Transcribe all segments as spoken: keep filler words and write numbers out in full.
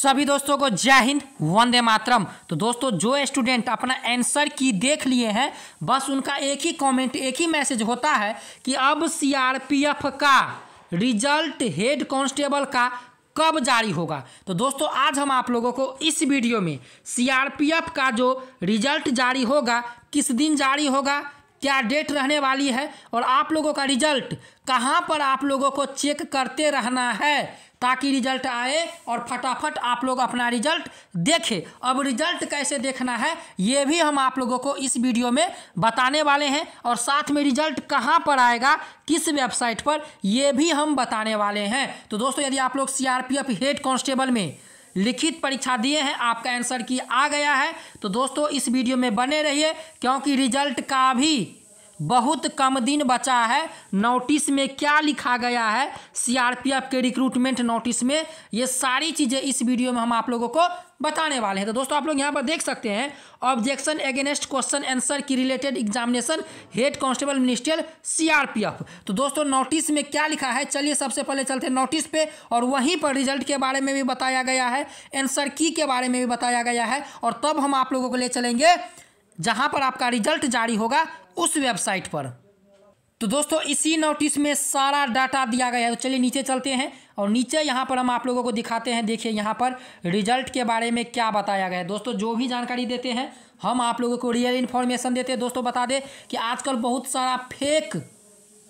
सभी दोस्तों को जय हिंद, वंदे मातरम। तो दोस्तों, जो स्टूडेंट अपना आंसर की देख लिए हैं, बस उनका एक ही कमेंट, एक ही मैसेज होता है कि अब सीआरपीएफ का रिजल्ट हेड कांस्टेबल का कब जारी होगा। तो दोस्तों, आज हम आप लोगों को इस वीडियो में सीआरपीएफ का जो रिजल्ट जारी होगा, किस दिन जारी होगा, क्या डेट रहने वाली है और आप लोगों का रिजल्ट कहाँ पर आप लोगों को चेक करते रहना है ताकि रिजल्ट आए और फटाफट आप लोग अपना रिजल्ट देखें। अब रिजल्ट कैसे देखना है ये भी हम आप लोगों को इस वीडियो में बताने वाले हैं और साथ में रिजल्ट कहाँ पर आएगा, किस वेबसाइट पर, ये भी हम बताने वाले हैं। तो दोस्तों, यदि आप लोग सीआरपीएफ हेड कांस्टेबल में लिखित परीक्षा दिए हैं, आपका आंसर की आ गया है, तो दोस्तों इस वीडियो में बने रहिए क्योंकि रिजल्ट का भी बहुत कम दिन बचा है। नोटिस में क्या लिखा गया है, सीआरपीएफ के रिक्रूटमेंट नोटिस में, ये सारी चीज़ें इस वीडियो में हम आप लोगों को बताने वाले हैं। तो दोस्तों, आप लोग यहाँ पर देख सकते हैं, ऑब्जेक्शन अगेंस्ट क्वेश्चन आंसर की related examination head constable ministerial CRPF. तो दोस्तों, नोटिस में क्या लिखा है, चलिए सबसे पहले चलते हैं नोटिस पे, और वहीं पर रिजल्ट के बारे में भी बताया गया है, आंसर की के बारे में भी बताया गया है, और तब हम आप लोगों को ले चलेंगे जहाँ पर आपका रिजल्ट जारी होगा, उस वेबसाइट पर। तो दोस्तों, इसी नोटिस में सारा डाटा दिया गया है। तो चलिए नीचे चलते हैं और नीचे यहाँ पर हम आप लोगों को दिखाते हैं। देखिए यहाँ पर रिजल्ट के बारे में क्या बताया गया है। दोस्तों, जो भी जानकारी देते हैं हम आप लोगों को रियल इन्फॉर्मेशन देते हैं। दोस्तों, बता दें कि आजकल बहुत सारा फेक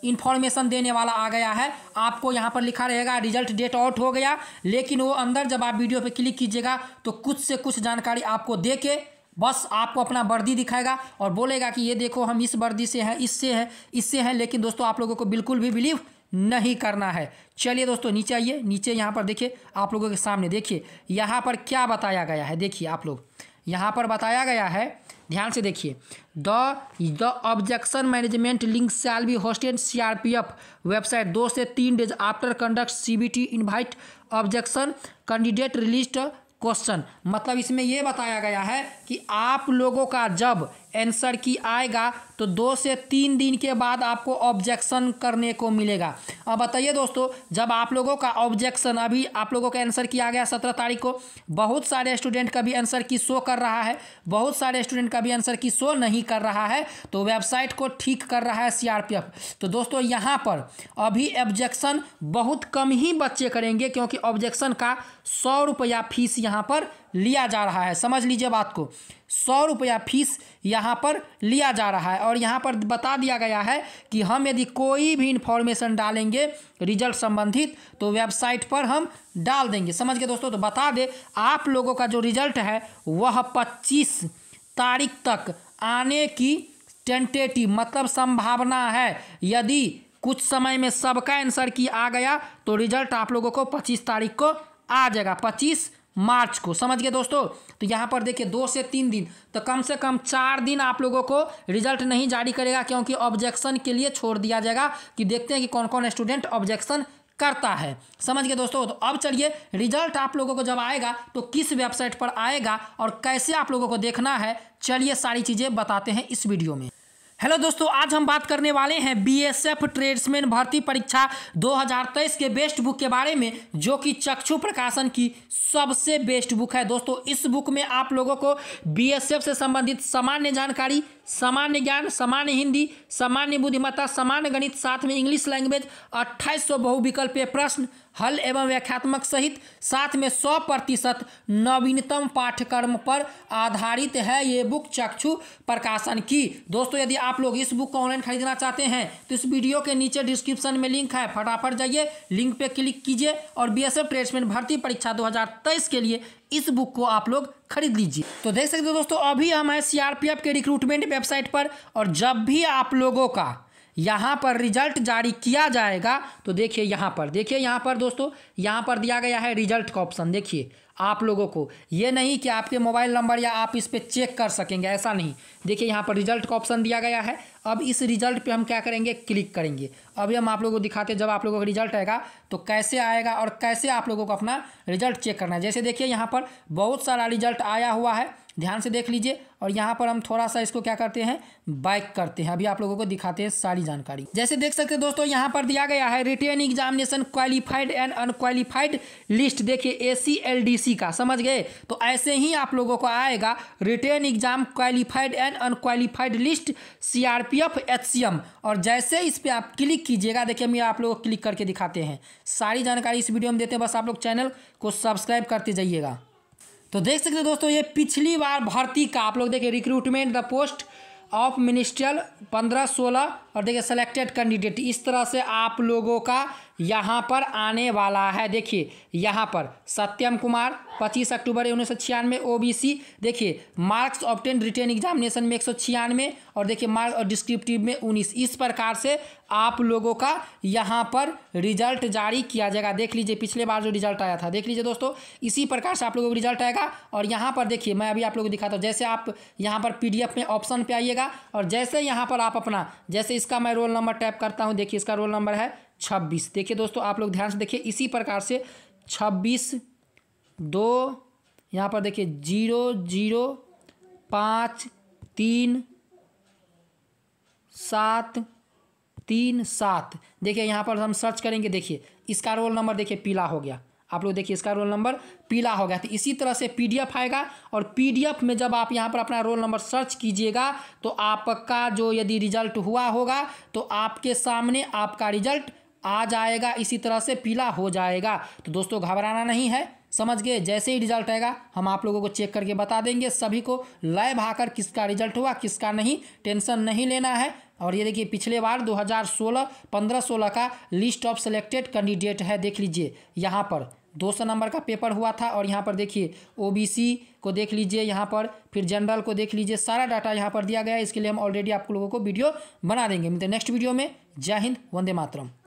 इन्फॉर्मेशन देने वाला आ गया है। आपको यहाँ पर लिखा रहेगा रिजल्ट डेट आउट हो गया, लेकिन वो अंदर जब आप वीडियो पर क्लिक कीजिएगा तो कुछ से कुछ जानकारी आपको दे के बस आपको अपना वर्दी दिखाएगा और बोलेगा कि ये देखो हम इस वर्दी से हैं, इससे हैं, इससे हैं। लेकिन दोस्तों, आप लोगों को बिल्कुल भी बिलीव नहीं करना है। चलिए दोस्तों, नीचे आइए। नीचे यहाँ पर देखिए, आप लोगों के सामने देखिए यहाँ पर क्या बताया गया है। देखिए आप लोग यहाँ पर बताया गया है, ध्यान से देखिए, the the objection management link shall be hosted CRPF website दो से तीन days after conduct CBT invite objection candidate released question. मतलब इसमें यह बताया गया है कि आप लोगों का जब आंसर की आएगा तो दो से तीन दिन के बाद आपको ऑब्जेक्शन करने को मिलेगा। अब बताइए दोस्तों, जब आप लोगों का ऑब्जेक्शन, अभी आप लोगों का आंसर की आ गया सत्रह तारीख को, बहुत सारे स्टूडेंट का भी आंसर की शो कर रहा है, बहुत सारे स्टूडेंट का भी आंसर की शो नहीं कर रहा है, तो वेबसाइट को ठीक कर रहा है सीआरपीएफ। तो दोस्तों, यहाँ पर अभी ऑब्जेक्शन बहुत कम ही बच्चे करेंगे क्योंकि ऑब्जेक्शन का सौ रुपया फीस यहाँ पर लिया जा रहा है। समझ लीजिए बात को, सौ रुपया फीस यहाँ पर लिया जा रहा है। और यहाँ पर बता दिया गया है कि हम यदि कोई भी इन्फॉर्मेशन डालेंगे रिजल्ट संबंधित तो वेबसाइट पर हम डाल देंगे। समझ गए दोस्तों। तो बता दे आप लोगों का जो रिजल्ट है वह पच्चीस तारीख तक आने की टेंटेटिव, मतलब संभावना है। यदि कुछ समय में सबका आंसर की आ गया तो रिजल्ट आप लोगों को पच्चीस तारीख को आ जाएगा, पच्चीस मार्च को। समझ गए दोस्तों। तो यहाँ पर देखिए दो से तीन दिन, तो कम से कम चार दिन आप लोगों को रिजल्ट नहीं जारी करेगा क्योंकि ऑब्जेक्शन के लिए छोड़ दिया जाएगा कि देखते हैं कि कौन कौन स्टूडेंट ऑब्जेक्शन करता है। समझ गए दोस्तों। तो अब चलिए, रिजल्ट आप लोगों को जब आएगा तो किस वेबसाइट पर आएगा और कैसे आप लोगों को देखना है, चलिए सारी चीज़ें बताते हैं इस वीडियो में। हेलो दोस्तों, आज हम बात करने वाले हैं बीएसएफ ट्रेड्समैन भर्ती परीक्षा दो हज़ार तेईस के बेस्ट बुक के बारे में, जो कि चक्षु प्रकाशन की सबसे बेस्ट बुक है। दोस्तों, इस बुक में आप लोगों को बीएसएफ से संबंधित सामान्य जानकारी, सामान्य ज्ञान, सामान्य हिंदी, सामान्य बुद्धिमत्ता, सामान्य गणित, साथ में इंग्लिश लैंग्वेज, अट्ठाईस सौ बहुविकल्पीय प्रश्न, हल एवं व्याख्यात्मक सहित, साथ में सौ प्रतिशत नवीनतम पाठ्यक्रम पर आधारित है ये बुक चक्षु प्रकाशन की। दोस्तों, यदि आप लोग इस बुक को ऑनलाइन खरीदना चाहते हैं तो इस वीडियो के नीचे डिस्क्रिप्शन में लिंक है, फटाफट जाइए, लिंक पे क्लिक कीजिए और बीएसएफ ट्रेड्समैन भर्ती परीक्षा दो हज़ार तेईस के लिए इस बुक को आप लोग खरीद लीजिए। तो देख सकते हो दोस्तों, अभी हम हैं सीआरपीएफ के रिक्रूटमेंट वेबसाइट पर, और जब भी आप लोगों का यहाँ पर रिजल्ट जारी किया जाएगा तो देखिए यहाँ पर, देखिए यहाँ पर दोस्तों, यहाँ पर दिया गया है रिजल्ट का ऑप्शन। देखिए आप लोगों को ये नहीं कि आपके मोबाइल नंबर या आप इस पर चेक कर सकेंगे, ऐसा नहीं। देखिए यहाँ पर रिजल्ट का ऑप्शन दिया गया है। अब इस रिजल्ट पे हम क्या करेंगे, क्लिक करेंगे। अभी हम आप लोगों को दिखाते हैं जब आप लोगों का रिजल्ट आएगा तो कैसे आएगा और कैसे आप लोगों को अपना रिजल्ट चेक करना है। जैसे देखिए यहाँ पर बहुत सारा रिजल्ट आया हुआ है ध्यान से देख लीजिए। और यहाँ पर हम थोड़ा सा इसको क्या करते हैं, बाइक करते हैं। अभी आप लोगों को दिखाते हैं सारी जानकारी। जैसे देख सकते हैं दोस्तों, यहाँ पर दिया गया है written examination qualified and unqualified list. देखिए A C L D C का, समझ गए। तो ऐसे ही आप लोगों को आएगा written exam qualified and unqualified list C R P F H C M. और जैसे इस पर आप क्लिक कीजिएगा, देखिए मैं आप लोगों को क्लिक करके दिखाते हैं, सारी जानकारी इस वीडियो में देते हैं। बस आप लोग चैनल को सब्सक्राइब करते जाइएगा। तो देख सकते हैं दोस्तों, ये पिछली बार भर्ती का आप लोग देखिए, recruitment the post of ministerial पंद्रह सोलह, और देखिए सेलेक्टेड कैंडिडेट, इस तरह से आप लोगों का यहाँ पर आने वाला है। देखिए यहाँ पर सत्यम कुमार पच्चीस अक्टूबर उन्नीस सौ छियानवे, ओबीसी, देखिए मार्क्स ऑब्टेन रिटेन एग्जामिनेशन में एक सौ छियानवे, और देखिए मार्क्स और डिस्क्रिप्टिव में उन्नीस। इस प्रकार से आप लोगों का यहाँ पर रिजल्ट जारी किया जाएगा। देख लीजिए पिछले बार जो रिजल्ट आया था, देख लीजिए दोस्तों, इसी प्रकार से आप लोगों को रिजल्ट आएगा। और यहाँ पर देखिए मैं अभी आप लोगों को दिखाता हूँ। जैसे आप यहाँ पर पी डी एफ में ऑप्शन पर आइएगा, और जैसे यहाँ पर आप अपना, जैसे इसका मैं रोल नंबर टाइप करता हूँ, देखिए इसका रोल नंबर है छब्बीस। देखिए दोस्तों आप लोग ध्यान से देखिए, इसी प्रकार से छब्बीस दो, यहाँ पर देखिए जीरो जीरो पाँच तीन सात तीन सात। देखिए यहाँ पर हम सर्च करेंगे, देखिए इसका रोल नंबर देखिए पीला हो गया। आप लोग देखिए इसका रोल नंबर पीला हो गया। तो इसी तरह से पीडीएफ आएगा, और पीडीएफ में जब आप यहाँ पर अपना रोल नंबर सर्च कीजिएगा तो आपका जो यदि रिजल्ट हुआ होगा तो आपके सामने आपका रिजल्ट आ जाएगा, इसी तरह से पीला हो जाएगा। तो दोस्तों घबराना नहीं है, समझ गए। जैसे ही रिजल्ट आएगा हम आप लोगों को चेक करके बता देंगे सभी को लाइव आकर किसका रिजल्ट हुआ किसका नहीं, टेंशन नहीं लेना है। और ये देखिए पिछले बार दो हज़ार सोलह पंद्रह सोलह का लिस्ट ऑफ सेलेक्टेड कैंडिडेट है। देख लीजिए यहाँ पर दो सौ नंबर का पेपर हुआ था, और यहाँ पर देखिए ओबीसी को देख लीजिए, यहाँ पर फिर जनरल को देख लीजिए, सारा डाटा यहाँ पर दिया गया है। इसके लिए हम ऑलरेडी आप लोगों को वीडियो बना देंगे। मिलते हैं नेक्स्ट वीडियो में। जय हिंद, वंदे मातरम।